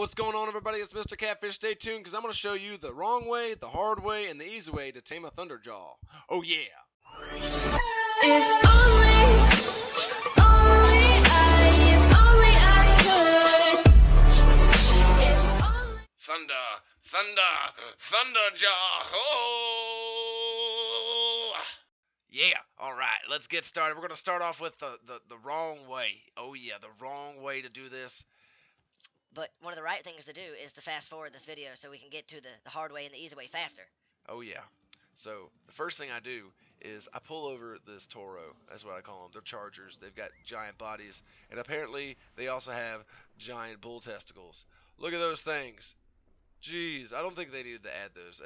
What's going on, everybody? It's Mr. Catfish. Stay tuned because I'm going to show you the wrong way, the hard way, and the easy way to tame a Thunderjaw. Oh yeah! If only I could. Thunderjaw! Oh! Yeah! Alright, let's get started. We're going to start off with the wrong way. Oh yeah, the wrong way to do this. But one of the right things to do is to fast forward this video so we can get to the hard way and the easy way faster. Oh yeah. So the first thing I do is I pull over this Toro. That's what I call them. They're Chargers. They've got giant bodies. And apparently they also have giant bull testicles. Look at those things. Jeez, I don't think they needed to add those.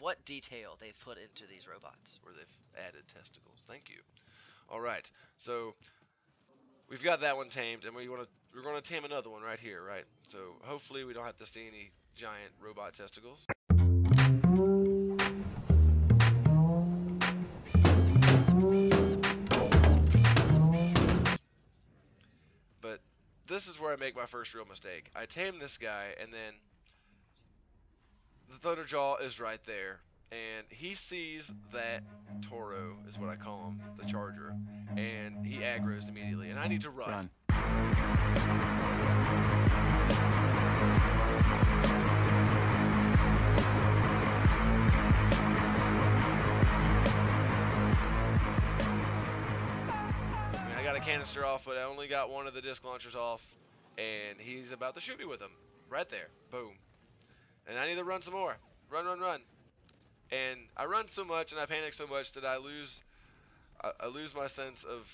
What detail they've put into these robots where they've added testicles. Thank you. Alright, so we've got that one tamed, and we're going to tame another one right here, right? So hopefully we don't have to see any giant robot testicles. But this is where I make my first real mistake. I tame this guy, and then the Thunderjaw is right there. And he sees that Toro, is what I call him, the Charger, and he aggros immediately, and I need to run. I mean, I got a canister off, but I only got one of the disc launchers off, and he's about to shoot me with him. Right there. Boom. And I need to run some more. Run, run, run. And I run so much and I panic so much that I lose my sense of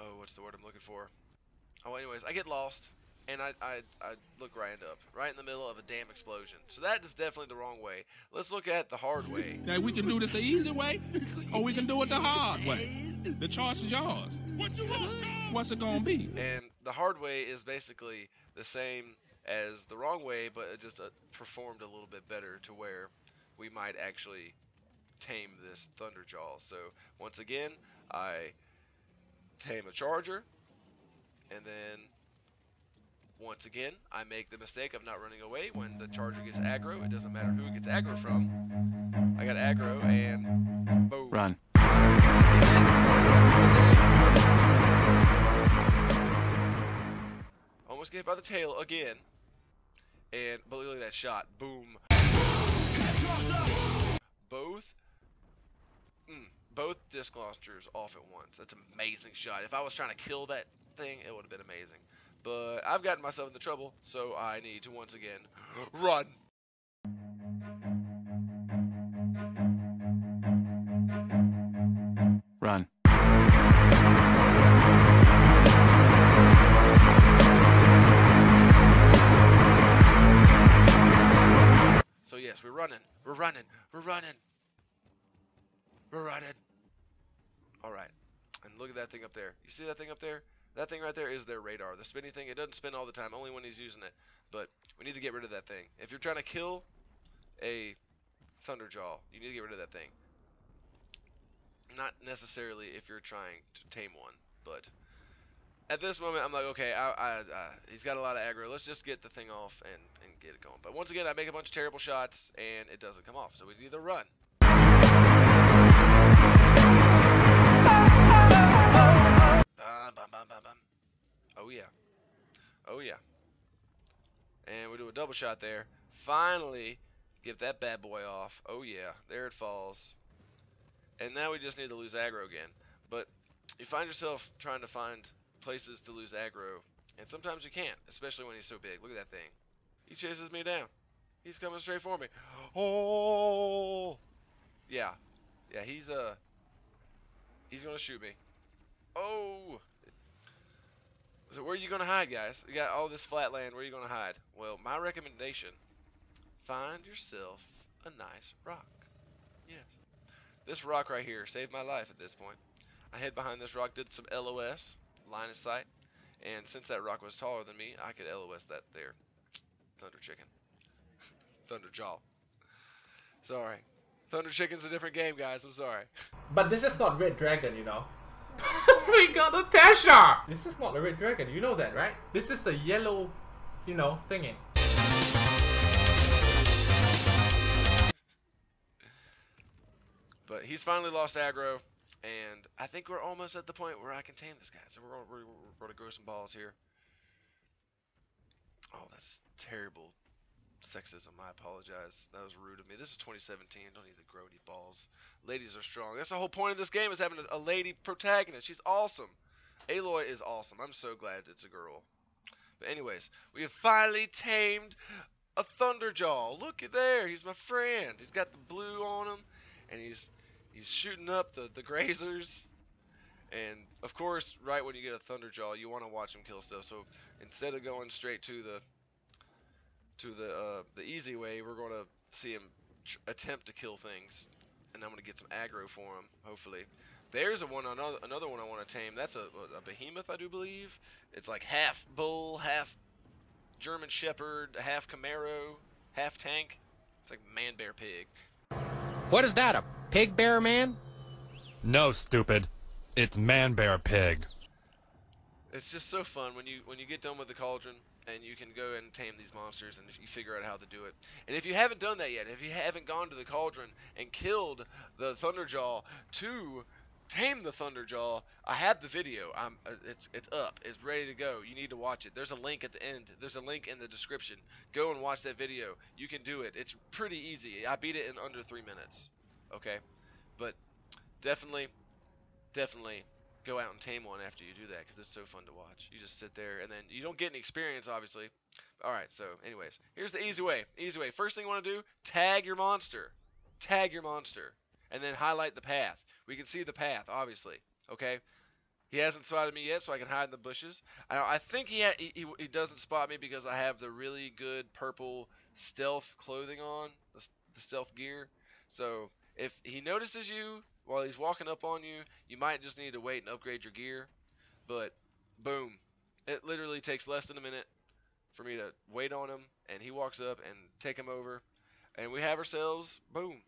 oh, what's the word I'm looking for? Oh, anyways, I get lost and I look right in the middle of a damn explosion. So that is definitely the wrong way. Let's look at the hard way. Now we can do this the easy way, or we can do it the hard way. The choice is yours. What you want, Tom? What's it gonna be? And the hard way is basically the same as the wrong way, but it just performed a little bit better to where we might actually tame this Thunderjaw. So once again, I tame a Charger, and then once again I make the mistake of not running away when the Charger gets aggro. It doesn't matter who it gets aggro from. I got aggro and boom. Run. Almost get hit by the tail again. And, but look at that shot. Boom. Both disc launchers off at once. That's an amazing shot. If I was trying to kill that thing, it would have been amazing. But I've gotten myself into trouble, so I need to once again run. Run. So yes, we're running. Alright, and look at that thing up there. You see that thing up there? That thing right there is their radar. The spinny thing, it doesn't spin all the time, only when he's using it. But we need to get rid of that thing. If you're trying to kill a Thunderjaw, you need to get rid of that thing. Not necessarily if you're trying to tame one, but at this moment, I'm like, okay, he's got a lot of aggro. Let's just get the thing off and get it going. But once again, I make a bunch of terrible shots, and it doesn't come off. So we need to run. Oh, yeah. Oh, yeah. And we do a double shot there. Finally, get that bad boy off. Oh, yeah. There it falls. And now we just need to lose aggro again. But you find yourself trying to find places to lose aggro, and sometimes you can't, especially when he's so big. Look at that thing. He chases me down. He's coming straight for me. Oh yeah, yeah, he's gonna shoot me. Oh, so where are you gonna hide, guys? You got all this flat land. Where are you gonna hide? Well, my recommendation, find yourself a nice rock. Yes, this rock right here saved my life. At this point, I hid behind this rock, did some LOS, line of sight, and since that rock was taller than me, I could LOS that there Thunderjaw. Sorry, Thunder Chicken's a different game, guys. I'm sorry. But this is not Red Dragon, you know. We got a Natasha! This is not a red dragon, you know that, right? This is the yellow, you know, thingy. But he's finally lost aggro, and I think we're almost at the point where I can tame this guy. So we're gonna grow some balls here. Oh, that's terrible sexism. I apologize. That was rude of me. This is 2017. Don't need to grow any balls. Ladies are strong. That's the whole point of this game, is having a lady protagonist. She's awesome. Aloy is awesome. I'm so glad it's a girl. But anyways, we have finally tamed a Thunderjaw. Look at there. He's my friend. He's got the blue on him, and he's shooting up the grazers. And of course, right when you get a Thunderjaw, you want to watch him kill stuff. So instead of going straight to the easy way, we're gonna see him attempt to kill things, and I'm gonna get some aggro for him. Hopefully, there's another one I want to tame. That's a behemoth, I do believe. It's like half bull, half German Shepherd, half Camaro, half tank. It's like man, bear, pig. What is that? A pig bear man? No, stupid. It's man, bear, pig. It's just so fun when you get done with the Cauldron, and you can go and tame these monsters, and if you figure out how to do it. And if you haven't done that yet, if you haven't gone to the Cauldron and killed the Thunderjaw to tame the Thunderjaw, I have the video. It's up. It's ready to go. You need to watch it. There's a link at the end. There's a link in the description. Go and watch that video. You can do it. It's pretty easy. I beat it in under 3 minutes. Okay? But definitely go out and tame one after you do that, because it's so fun to watch. You just sit there, and then you don't get any experience, obviously. Alright, so anyways, here's the easy way. Easy way. First thing you want to do, tag your monster. Tag your monster. And then highlight the path. We can see the path, obviously. Okay? He hasn't spotted me yet, so I can hide in the bushes. I think he doesn't spot me because I have the really good purple stealth clothing on, the stealth gear. So if he notices you while he's walking up on you, you might just need to wait and upgrade your gear. But boom, it literally takes less than a minute for me to wait on him, and he walks up and take him over, and we have ourselves, boom,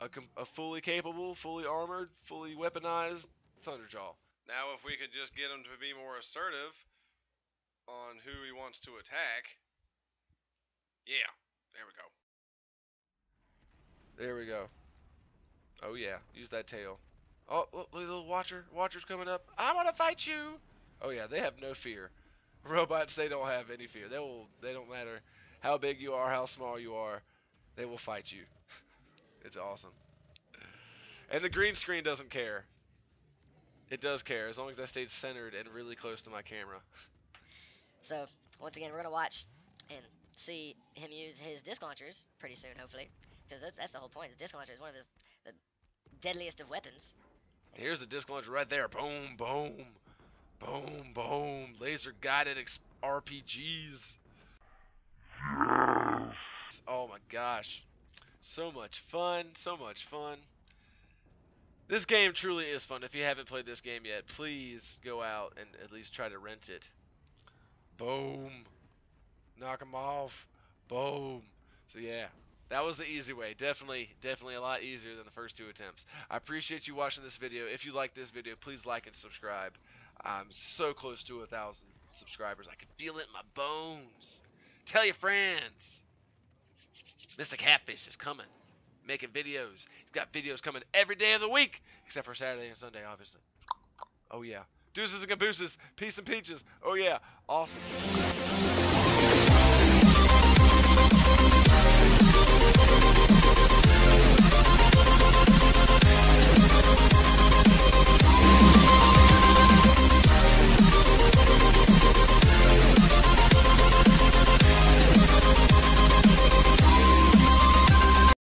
a fully capable, fully armored, fully weaponized Thunderjaw. Now if we could just get him to be more assertive on who he wants to attack. Yeah, there we go. There we go. Oh yeah, use that tail. Oh, look, little watcher. Watcher's coming up. I want to fight you. Oh yeah, they have no fear. Robots, they don't have any fear. They don't matter how big you are, how small you are. They will fight you. It's awesome. And the green screen doesn't care. It does care, as long as I stayed centered and really close to my camera. So, once again, we're going to watch and see him use his disc launchers pretty soon, hopefully. Because that's the whole point. The disc launcher is one of those deadliest of weapons. Here's the disc launcher right there. Boom, boom, boom, boom. Laser guided RPGs. Yes. Oh my gosh, so much fun, so much fun. This game truly is fun. If you haven't played this game yet, please go out and at least try to rent it. Boom, knock them off. Boom. So yeah. That was the easy way. Definitely a lot easier than the first two attempts. I appreciate you watching this video. If you like this video, please like and subscribe. I'm so close to 1,000 subscribers. I can feel it in my bones. Tell your friends. Mr. Catfish is coming. Making videos. He's got videos coming every day of the week. Except for Saturday and Sunday, obviously. Oh, yeah. Deuces and cabooses. Peace and peaches. Oh, yeah. Awesome.